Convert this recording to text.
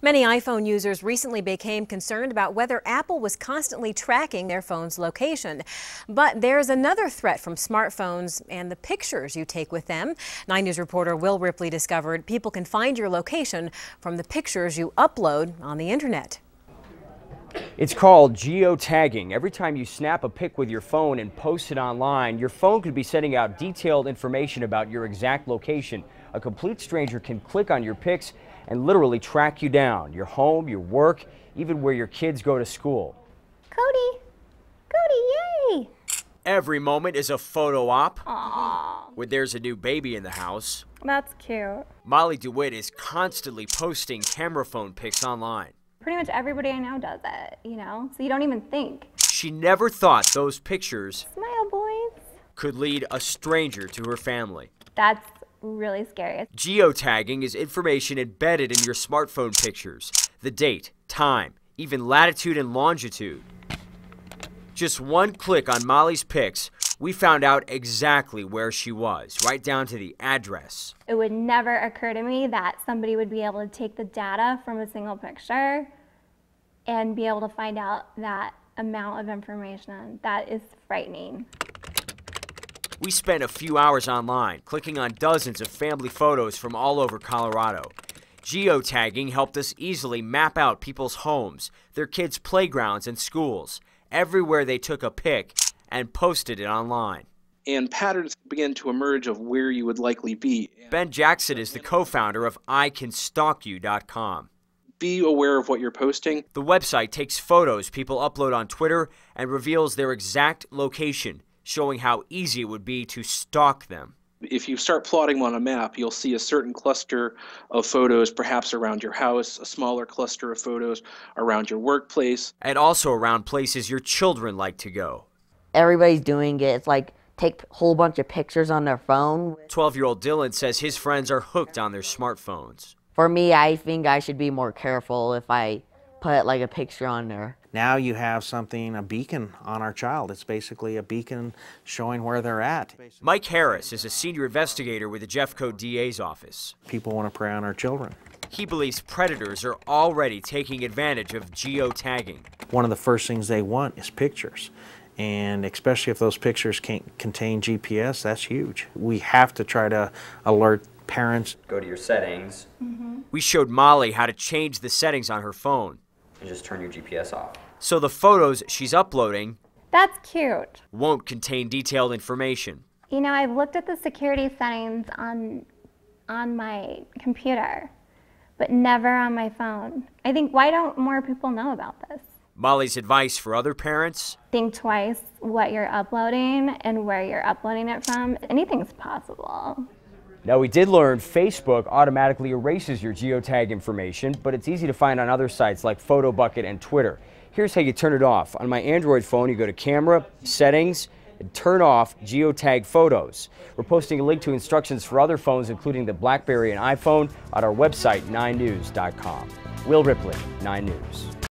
Many iPhone users recently became concerned about whether Apple was constantly tracking their phone's location. But there's another threat from smartphones and the pictures you take with them. 9 News reporter Will Ripley discovered people can find your location from the pictures you upload on the internet. It's called geotagging. Every time you snap a pic with your phone and post it online, your phone could be sending out detailed information about your exact location. A complete stranger can click on your pics and literally track you down. Your home, your work, even where your kids go to school. Cody! Cody, yay! Every moment is a photo op. Aww. When there's a new baby in the house. That's cute. Molly DeWitt is constantly posting camera phone pics online. Pretty much everybody I know does it, you know, so you don't even think. She never thought those pictures Smile, boys. Could lead a stranger to her family. That's really scary. Geotagging is information embedded in your smartphone pictures. The date, time, even latitude and longitude. Just one click on Molly's pics, we found out exactly where she was, right down to the address. It would never occur to me that somebody would be able to take the data from a single picture and be able to find out that amount of information. That is frightening. We spent a few hours online, clicking on dozens of family photos from all over Colorado. Geotagging helped us easily map out people's homes, their kids' playgrounds and schools, everywhere they took a pic and posted it online. And patterns began to emerge of where you would likely be. Ben Jackson is the co-founder of ICanStalkYou.com. Be aware of what you're posting. The website takes photos people upload on Twitter and reveals their exact location, showing how easy it would be to stalk them. If you start plotting on a map, you'll see a certain cluster of photos perhaps around your house, a smaller cluster of photos around your workplace. And also around places your children like to go. Everybody's doing it. It's like take a whole bunch of pictures on their phone. 12-year-old Dylan says his friends are hooked on their smartphones. For me, I think I should be more careful if I put like a picture on there. Now you have something, a beacon on our child. It's basically a beacon showing where they're at. Mike Harris is a senior investigator with the Jeffco DA's office. People want to prey on our children. He believes predators are already taking advantage of geotagging. One of the first things they want is pictures. And especially if those pictures can't contain GPS, that's huge. We have to try to alert parents. Go to your settings. We showed Molly how to change the settings on her phone. And just turn your GPS off. So the photos she's uploading That's cute. Won't contain detailed information. You know, I've looked at the security settings on my computer, but never on my phone. I think, why don't more people know about this? Molly's advice for other parents? Think twice what you're uploading and where you're uploading it from. Anything's possible. Now, we did learn Facebook automatically erases your geotag information, but it's easy to find on other sites like PhotoBucket and Twitter. Here's how you turn it off. On my Android phone, you go to Camera, Settings, and turn off Geotag Photos. We're posting a link to instructions for other phones, including the BlackBerry and iPhone, on our website, 9news.com. Will Ripley, 9 News.